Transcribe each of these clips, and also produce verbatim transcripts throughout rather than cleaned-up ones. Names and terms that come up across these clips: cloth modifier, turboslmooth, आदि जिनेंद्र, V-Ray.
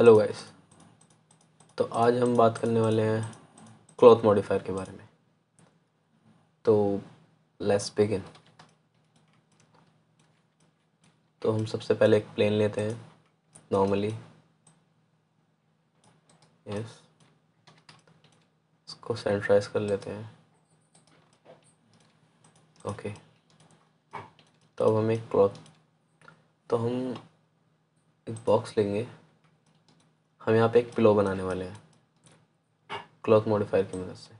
Hello guys, तो आज हम बात करने वाले हैं क्लॉथ मॉडिफायर के बारे में। तो लेट्स बिगिन। तो हम सबसे पहले एक प्लेन लेते हैं नॉर्मली, यस, इसको सेंट्राइज कर लेते हैं। ओके, तो अब हम एक क्लॉथ, तो हम एक बॉक्स लेंगे। हम यहाँ पे एक पिलो बनाने वाले हैं क्लॉथ मॉडिफायर की मदद से।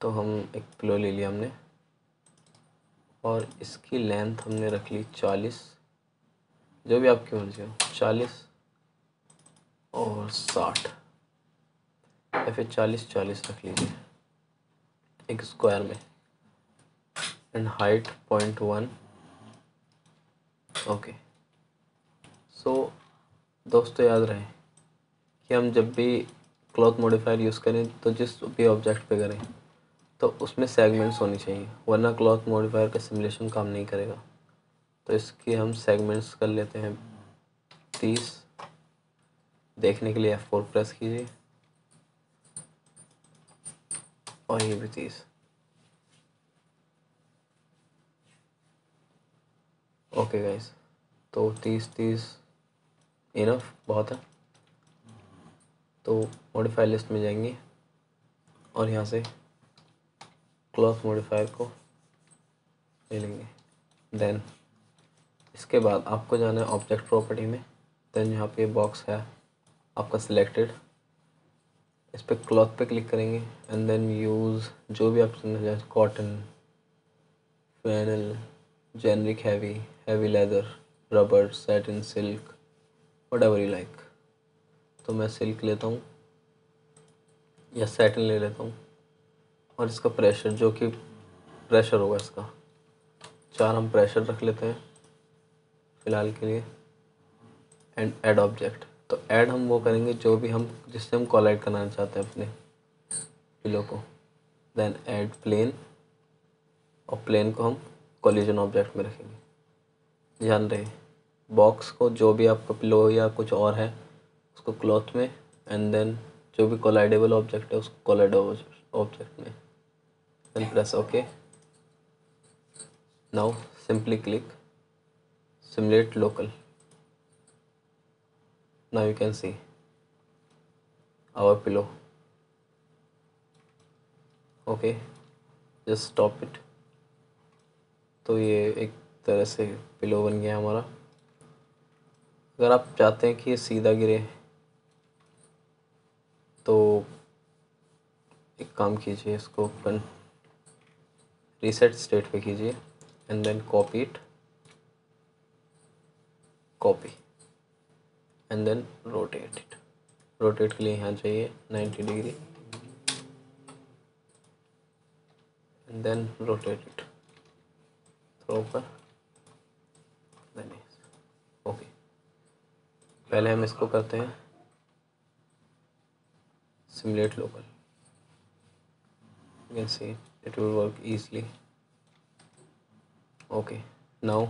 तो हम एक पिलो ले लिया हमने, और इसकी लेंथ हमने रख ली चालीस, जो भी आपकी मर्जी हो, चालीस और साठ, या फिर चालीस चालीस रख लीजिए एक स्क्वायर में। And height point one. Okay, so दोस्तों याद रहे कि हम जब भी क्लॉथ मॉडिफायर यूज़ करें तो जिस भी ऑब्जेक्ट पे करें तो उसमें सेगमेंट्स होनी चाहिए, वरना क्लॉथ मॉडिफायर का सिमुलेशन काम नहीं करेगा। तो इसकी हम सेगमेंट्स कर लेते हैं तीस। देखने के लिए एफ फोर प्रेस कीजिए, और ये भी तीस। ओके गाइस, तो तीस तीस इनफ बहुत है। तो मॉडिफायर लिस्ट में जाएंगे और यहाँ से क्लॉथ मॉडिफायर को ले लेंगे। देन इसके बाद आपको जाना है ऑब्जेक्ट प्रॉपर्टी में। देन यहाँ पे बॉक्स है आपका सिलेक्टेड, इस पर क्लॉथ पे क्लिक करेंगे। एंड देन यूज़ जो भी आप समझ जाए, cotton, flannel, generic heavy, heavy leather, rubber, satin, silk, whatever you like. तो मैं सिल्क लेता हूँ या सैटिन ले लेता हूँ। और इसका प्रेशर, जो कि प्रेशर होगा इसका चार, हम प्रेशर रख लेते हैं फ़िलहाल के लिए। एंड ऐड ऑब्जेक्ट, तो ऐड हम वो करेंगे जो भी हम जिससे हम कोलाइड करना चाहते हैं अपने पिलो को। देन ऐड प्लेन, और प्लेन को हम कोलिजन ऑब्जेक्ट में रखेंगे। ध्यान रहे, बॉक्स को, जो भी आपका पिलो या कुछ और है उसको क्लॉथ में, एंड देन जो भी कोलाइडेबल ऑब्जेक्ट है उसको कोलाइडेबल ऑब्जेक्ट में। Then press okay. Now simply click simulate local. Now you can see our pillow. Okay, just stop it. तो ये एक तरह से पिलो बन गया हमारा। अगर आप चाहते हैं कि ये सीधा गिरे तो एक काम कीजिए, इसको अपन रीसेट स्टेट पे कीजिए। And then copy it, copy, and then rotate it. Rotate के लिए यहाँ चाहिए ninety degree, and then rotate it थोड़ा ऊपर। ओके, पहले हम इसको करते हैं simulate local. You can see it will work easily. Okay, now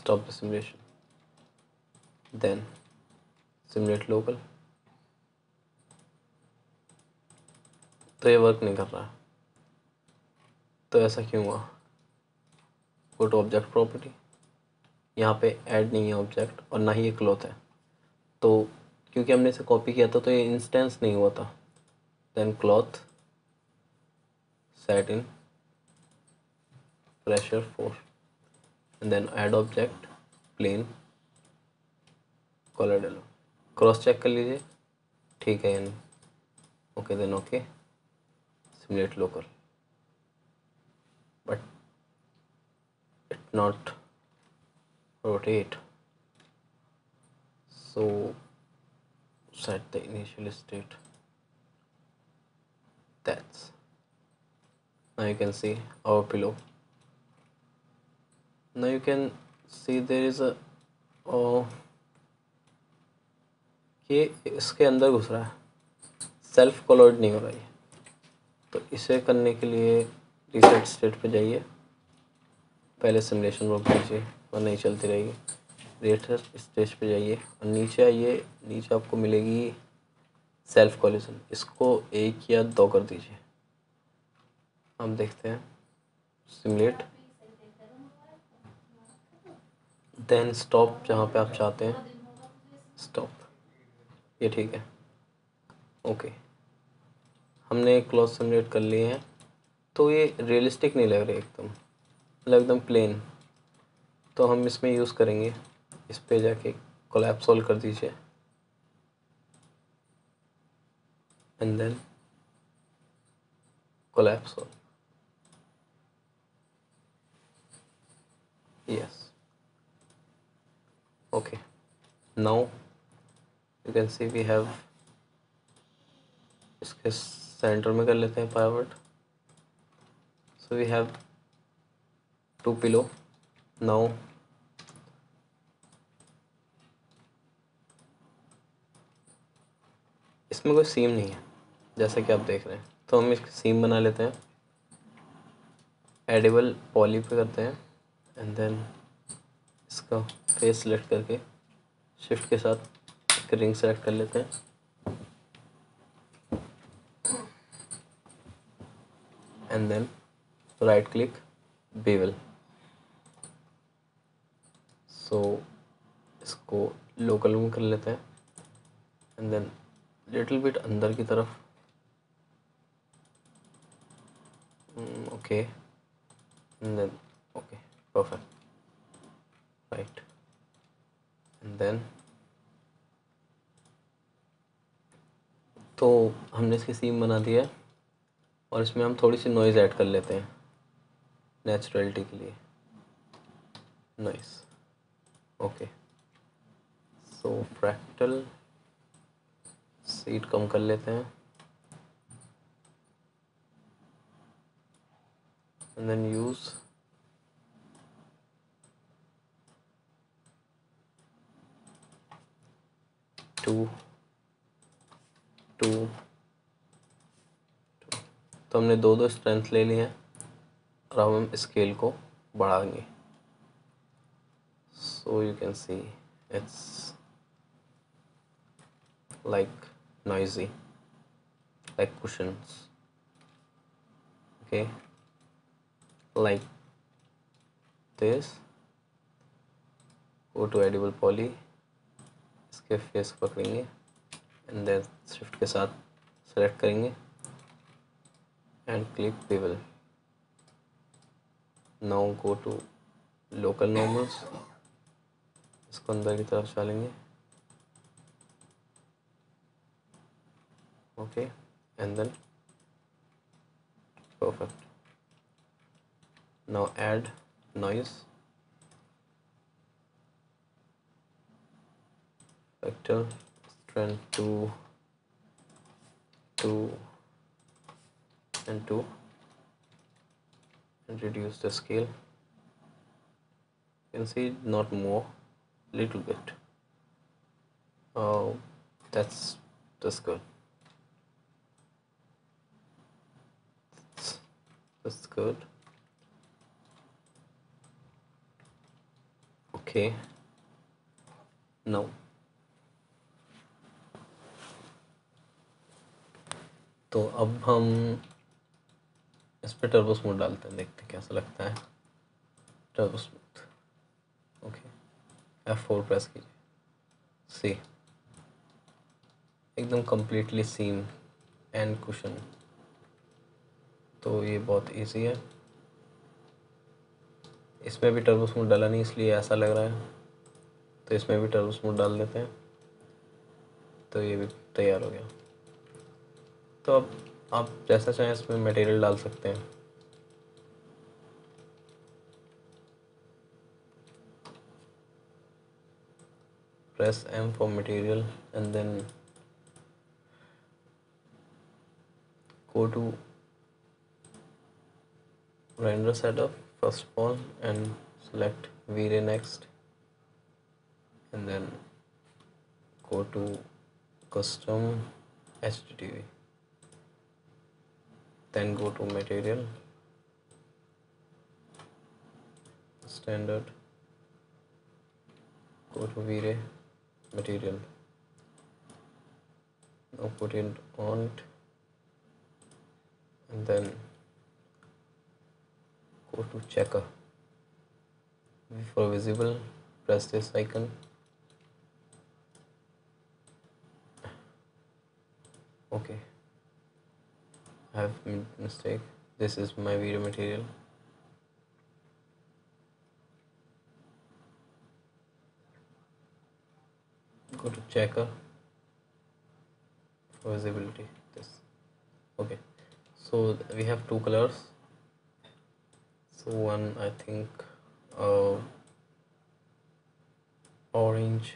stop the simulation. Then simulate local. तो ये वर्क नहीं कर रहा, तो ऐसा क्यों हुआ? Go to object property. यहाँ पे ऐड नहीं है ऑब्जेक्ट, और ना ही ये क्लॉथ है। तो क्योंकि हमने इसे कॉपी किया था तो ये इंस्टेंस नहीं हुआ था। Then cloth, satin, pressure four, and then add object, plane, collar डालो। क्रॉस चेक कर लीजिए, ठीक है यानी। Okay, then okay simulate local, but not rotate, so set the initial state. That's now you can see our pillow. Now you can see there is a oh, ये इसके अंदर घुस रहा है, सेल्फ कॉलर्ड नहीं हो रहा है। तो इसे करने के लिए रिसेट स्टेट पे जाइए पहले सिमुलेशन रोक दीजिए वरना ही चलती रहेगी। रेटर स्टेज पे जाइए और नीचे आइए, नीचे आपको मिलेगी सेल्फ कॉलिजन, इसको एक या दो कर दीजिए। हम देखते हैं सिमुलेट, देन स्टॉप जहाँ पे आप चाहते हैं, स्टॉप, ये ठीक है, ओके। हमने क्लॉथ सिमुलेट कर लिए हैं तो ये रियलिस्टिक नहीं लग रहे एकदम, मतलब एकदम प्लेन। तो हम इसमें यूज़ करेंगे, इस पे जाके कोलैप्स ऑल कर दीजिए and then collapse all, yes, okay. Now you can see we have, इसके सेंटर में कर लेते हैं pivot, so we have two pillow. Now इसमें कोई सीम नहीं है जैसा कि आप देख रहे हैं, तो हम इसकी सीम बना लेते हैं, एडिबल पॉली पे करते हैं एंड देन इसका फेस सेलेक्ट करके शिफ्ट के साथ रिंग सेलेक्ट कर लेते हैं। And then right click bevel, so इसको local में कर लेते हैं and then little bit अंदर की तरफ, okay and then okay perfect right and then तो हमने इसकी सीम बना दी है और इसमें हम थोड़ी सी नॉइज़ ऐड कर लेते हैं नेचुरलिटी के लिए, noise, okay. So fractal seat कम कर लेते हैं and then use two two, तो हमने दो दो स्ट्रेंथ ले ली हैं और अब हम स्केल को बढ़ाएंगे। So you can see it's like noisy like cushions, okay like this. Go to edible poly, इसके फेस पकड़ेंगे एंड देन शिफ्ट के साथ सेलेक्ट करेंगे and click bevel. Now go to local normals, इसको अंदर की तरफ चलेंगे, okay and then perfect. Now add noise factor strength to to and two and reduce the scale. You can see not more, little bit. Oh, that's that's good. That's, that's good. Okay. Now. तो अब हम इस पर टर्बोस्मूथ डालते हैं, देखते हैं कैसा लगता है। Turbosmooth, okay F four press कीजिए, सी एकदम कम्प्लीटली सीम एंड कुशन, तो ये बहुत इजी है। इसमें भी टर्बोस्मूथ डाला नहीं इसलिए ऐसा लग रहा है, तो इसमें भी टर्बोस्मूथ डाल देते हैं, तो ये भी तैयार हो गया। तो अब आप जैसा चाहें इसमें मटेरियल डाल सकते हैं, press M for material and then go to render setup first of all and select V-Ray next and then go to custom H D T V. Then go to material standard, go to V-Ray material, now put it on it, and then go to checker. For visible, press this icon. Okay, I have made a mistake. This is my video material. Go to checker for visibility. This okay. So we have two colors. So one, I think, uh, orange.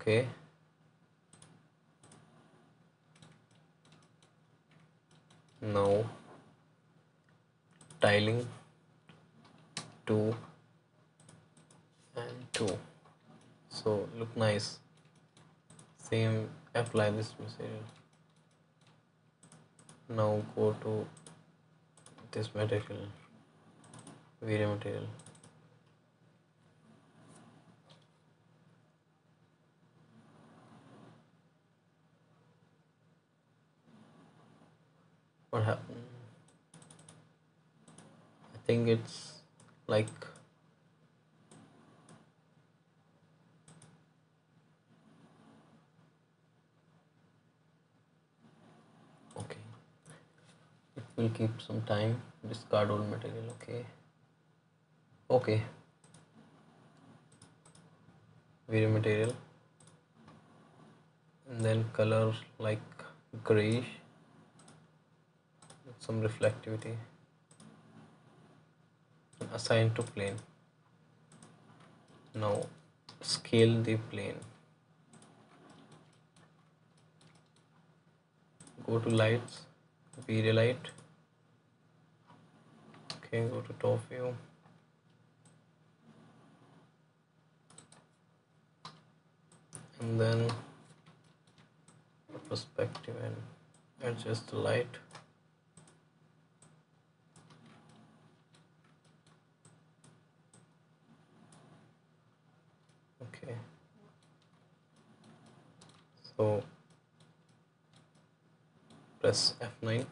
Okay. Now tiling two and two, so look nice. Same, apply this material. Now go to this material, V-Ray material. What happened? I think it's like okay. It will keep some time. Discard old material. Okay. Okay. V-Ray material, and then color like grayish. Some reflectivity, assign to plane. Now scale the plane, go to lights, V-Ray light. Okay, go to top view, and then perspective, and adjust the light. So press F nine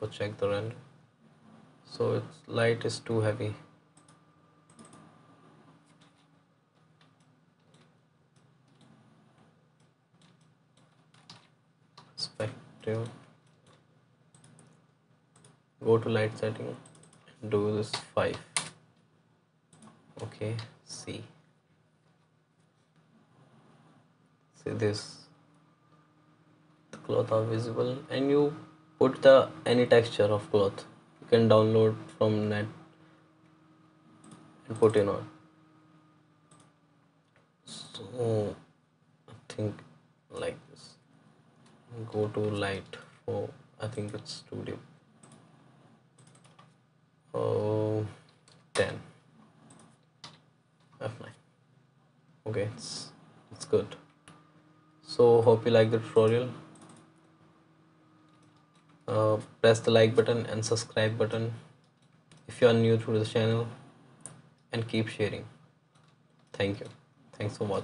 to check the render. So its light is too heavy. Perspective. Go to light setting and do this five. Okay, see. See this. Cloth are visible, and you put the any texture of cloth you can download from net and put in on. So I think like this, go to light for, I think it's studio oh ten F nine. Okay, it's it's good. So hope you like the tutorial. Uh, press the like button and subscribe button if you are new to the channel, and keep sharing. Thank you. Thanks for watching.